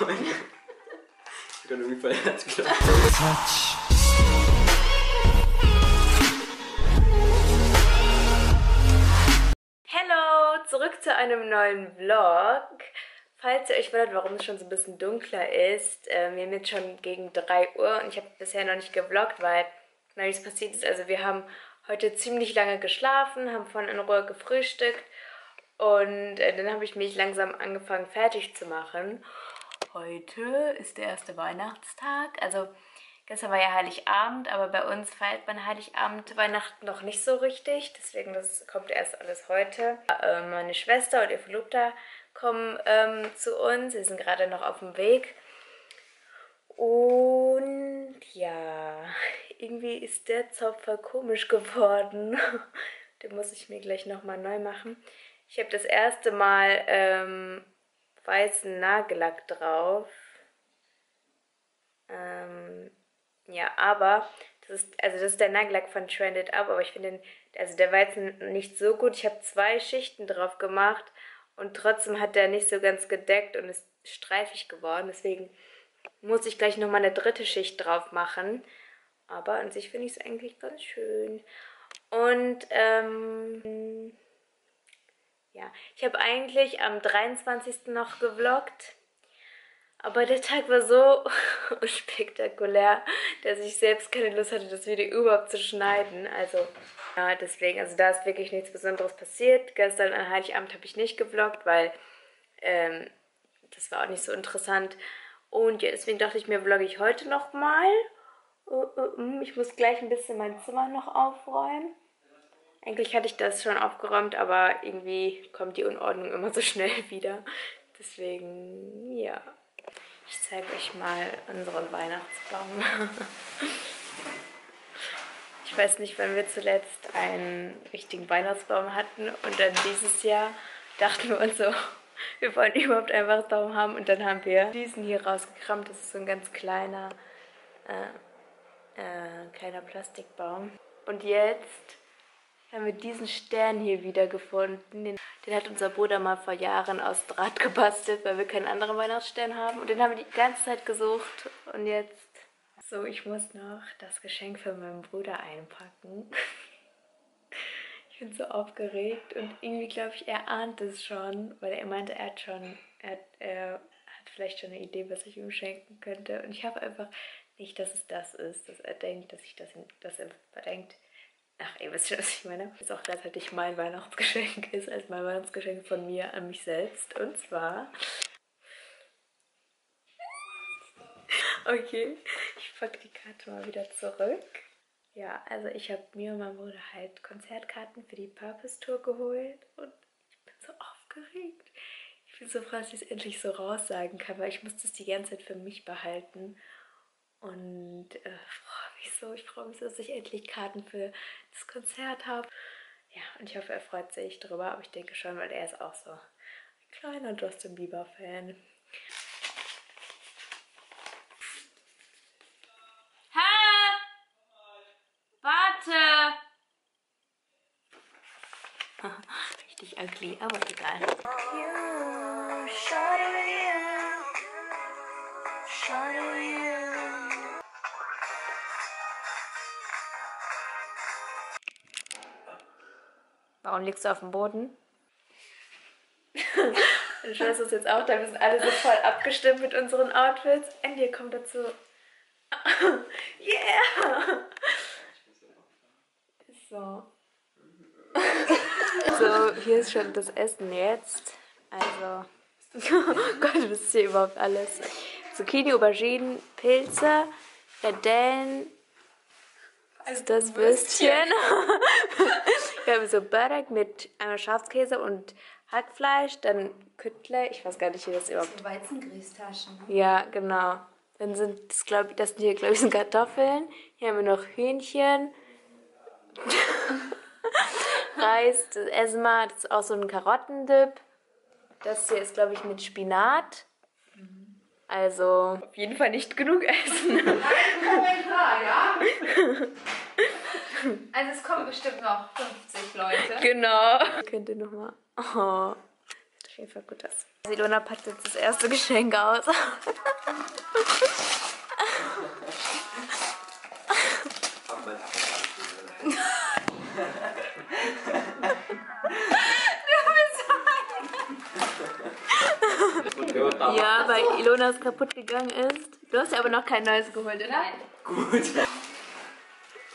Freunde. Ich bin irgendwie voll ernst gedacht. Hello, zurück zu einem neuen Vlog. Falls ihr euch wundert, warum es schon so ein bisschen dunkler ist, wir haben jetzt schon gegen 3 Uhr und ich habe bisher noch nicht gevloggt, weil nichts passiert ist. Also wir haben heute ziemlich lange geschlafen, haben vorhin in Ruhe gefrühstückt und dann habe ich mich langsam angefangen fertig zu machen. Heute ist der erste Weihnachtstag, also gestern war ja Heiligabend, aber bei uns feiert man Heiligabend, Weihnachten noch nicht so richtig, deswegen das kommt erst alles heute. Meine Schwester und ihr Verlobter kommen zu uns. Wir sind gerade noch auf dem Weg. Und ja, irgendwie ist der Zopf voll komisch geworden. Den muss ich mir gleich nochmal neu machen. Ich habe das erste Mal weißen Nagellack drauf. Ja, aber das ist der Nagellack von Trended Up, aber ich finde den, also der Weizen nicht so gut. Ich habe 2 Schichten drauf gemacht. Und trotzdem hat der nicht so ganz gedeckt und ist streifig geworden. Deswegen muss ich gleich nochmal eine 3. Schicht drauf machen. Aber an sich finde ich es eigentlich ganz schön. Und ja, ich habe eigentlich am 23. noch gevloggt. Aber der Tag war so unspektakulär, dass ich selbst keine Lust hatte, das Video überhaupt zu schneiden. Also ja, deswegen, also da ist wirklich nichts Besonderes passiert. Gestern an Heiligabend habe ich nicht gevloggt, weil das war auch nicht so interessant. Und ja, deswegen dachte ich mir, vlogge ich heute nochmal. Ich muss gleich ein bisschen mein Zimmer noch aufräumen. Eigentlich hatte ich das schon aufgeräumt, aber irgendwie kommt die Unordnung immer so schnell wieder. Deswegen, ja. Ich zeige euch mal unseren Weihnachtsbaum. Ich weiß nicht, wann wir zuletzt einen richtigen Weihnachtsbaum hatten. Und dann dieses Jahr dachten wir uns so, wir wollen überhaupt einen Weihnachtsbaum haben. Und dann haben wir diesen hier rausgekramt. Das ist so ein ganz kleiner, kleiner Plastikbaum. Und jetzt haben wir diesen Stern hier wieder gefunden. Den hat unser Bruder mal vor Jahren aus Draht gebastelt, weil wir keinen anderen Weihnachtsstern haben. Und den haben wir die ganze Zeit gesucht. Und jetzt... So, ich muss noch das Geschenk für meinen Bruder einpacken. Ich bin so aufgeregt. Und irgendwie glaube ich, er ahnt es schon. Weil er meinte, er hat vielleicht schon eine Idee, was ich ihm schenken könnte. Und ich habe einfach nicht, dass es das ist. Dass er denkt, ach, ihr wisst schon, was ich meine. Das ist auch gleichzeitig mein Weihnachtsgeschenk ist, als mein Weihnachtsgeschenk von mir an mich selbst. Und zwar... Okay, ich packe die Karte mal wieder zurück. Ja, also ich habe mir und meinem Bruder halt Konzertkarten für die Purpose-Tour geholt. Und ich bin so aufgeregt. Ich bin so froh, dass ich es endlich so raussagen kann, weil ich musste es die ganze Zeit für mich behalten. Und ich freue mich so, dass ich endlich Karten für das Konzert habe. Ja, und ich hoffe, er freut sich drüber, aber ich denke schon, weil er ist auch so ein kleiner Justin Bieber-Fan. Hä? Warte! Richtig ugly, aber egal. Warum liegst du auf dem Boden? Meine Schwester ist jetzt auch da. Wir sind alle so voll abgestimmt mit unseren Outfits. Andy kommt dazu. Yeah! So. So, hier ist schon das Essen jetzt. Also. Gott, wisst ihr überhaupt alles? Zucchini, Auberginen, Pilze, Radellen. Also das Würstchen. Wir haben so Börek mit einmal Schafskäse und Hackfleisch, dann Küttle, ich weiß gar nicht, wie das überhaupt... So Weizengrießtaschen. Ja, genau. Dann sind das, glaube ich, sind Kartoffeln. Hier haben wir noch Hühnchen. Reis, das essen wir. Das ist auch so ein Karottendip. Das hier ist, glaube ich, mit Spinat. Also... Auf jeden Fall nicht genug essen. Nein, Kommentar, ja? Also es kommen bestimmt noch 50 Leute. Genau. Könnt ihr nochmal... Oh, Mir fällt gut das. Silona packt jetzt das erste Geschenk aus. Ja, weil Ilonas kaputt gegangen ist. Du hast ja aber noch kein neues geholt, oder? Nein. Gut.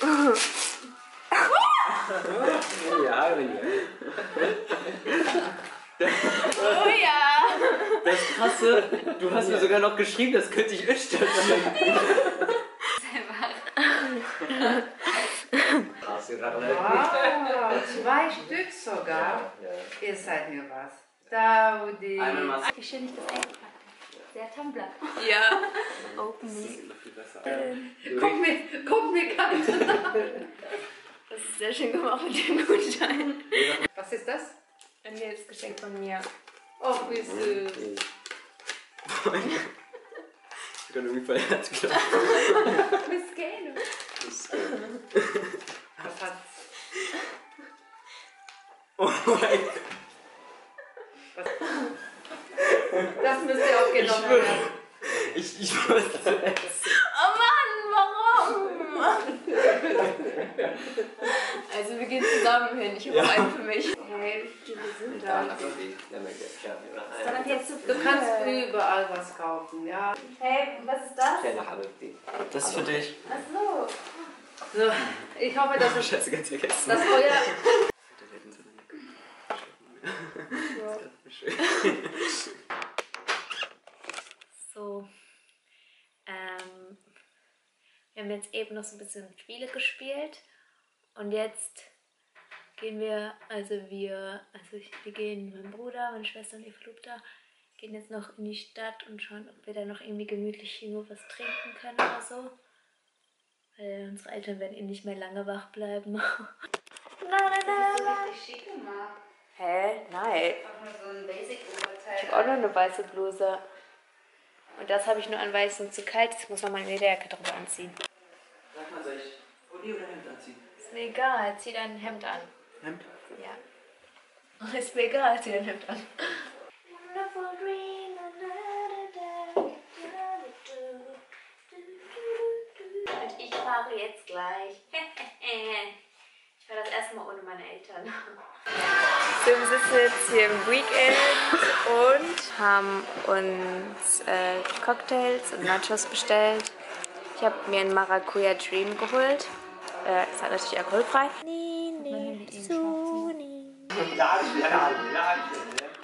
Oh ja. Oh ja. Das Krasse, du hast mir sogar noch geschrieben, das könnte ich öfter machen. Wow, 2 Stück sogar. Ja. Ihr seid mir was. Daudi. Wie schön ich das eingepackt habe. Der Tumblr. Ja. Open me. Guck mir ganz nach. Das ist sehr schön gemacht mit dem Gutschein. Was ist das? Ein nettes Geschenk von mir. Oh, wie süß. Ich bin irgendwie verletzt, glaube ich. Miskeno. Was hat's? Oh mein Gott. Das müsst ihr auch genommen werden. Ich würde das. Oh Mann, warum? Also wir gehen zusammen hin. Ich habe einen für mich. Hey, wir sind da. Du kannst überall was kaufen, ja. Hey, was ist das? Das ist für dich. Ach so. So, ich hoffe, dass ich schätze ganz vergessen. Das euer. So, wir haben jetzt eben noch so ein bisschen Spiele gespielt und jetzt gehen wir gehen, mein Bruder, meine Schwester und ihr Verlobter, gehen jetzt noch in die Stadt und schauen, ob wir da noch irgendwie gemütlich irgendwo was trinken können oder so, weil unsere Eltern werden eh nicht mehr lange wach bleiben. Das ist so schick gemacht. Hä? Nein. Ich habe auch nur eine weiße Bluse. Und das habe ich nur an weiß und zu kalt. Jetzt muss man meine Lederjacke drüber anziehen. Sag mal, soll ich Pulli oder Hemd anziehen? Ist mir egal, zieh dein Hemd an. Hemd? Ja. Ist mir egal, zieh dein Hemd an. Und ich fahre jetzt gleich. Ich war das erste Mal ohne meine Eltern. So, wir sitzen jetzt hier im Weekend und haben uns Cocktails und Nachos bestellt. Ich habe mir einen Maracuja Dream geholt. Ist halt natürlich alkoholfrei.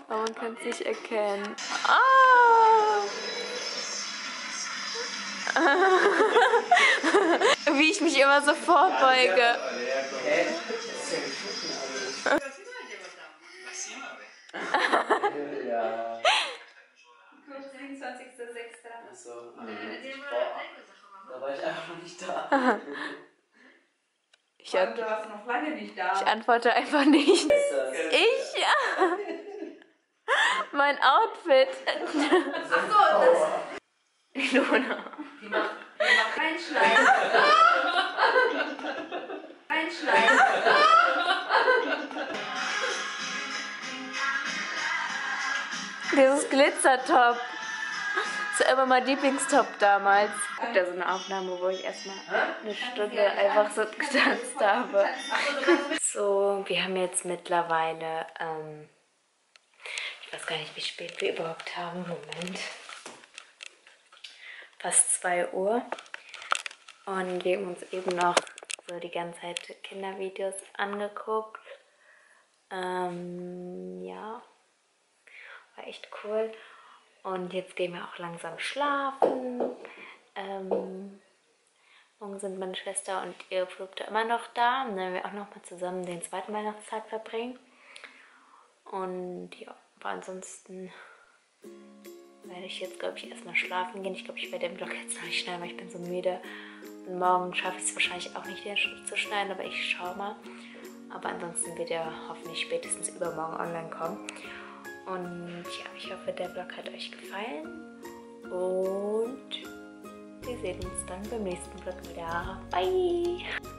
Aber man kann es nicht erkennen. Oh! Wie ich mich immer so vorbeuge. Ja. 27.06. Da war ich einfach noch nicht da. Du warst noch lange nicht da. Ich antworte einfach nicht. Ich? Mein Outfit. Achso, das. Ilona. Die macht keinen Schleier. Dieses Glitzertop. Das war immer mein Lieblingstop damals. Es gibt da so eine Aufnahme, wo ich erstmal eine Stunde einfach so getanzt habe. So, wir haben jetzt mittlerweile, ich weiß gar nicht, wie spät wir überhaupt haben. Moment. Fast 2 Uhr. Und wir haben uns eben noch so die ganze Zeit Kindervideos angeguckt. Ja. War echt cool. Und jetzt gehen wir auch langsam schlafen. Morgen sind meine Schwester und ihre Verlobte immer noch da. Und dann werden wir auch noch mal zusammen den zweiten Weihnachtstag verbringen. Und ja, aber ansonsten werde ich jetzt, glaube ich, erstmal schlafen gehen. Ich glaube, ich werde den Vlog jetzt noch nicht schneiden, weil ich bin so müde. Und morgen schaffe ich es wahrscheinlich auch nicht, den zu schneiden, aber ich schaue mal. Aber ansonsten wird er hoffentlich spätestens übermorgen online kommen. Und ja, ich hoffe, der Vlog hat euch gefallen. Und wir sehen uns dann beim nächsten Vlog wieder. Bye!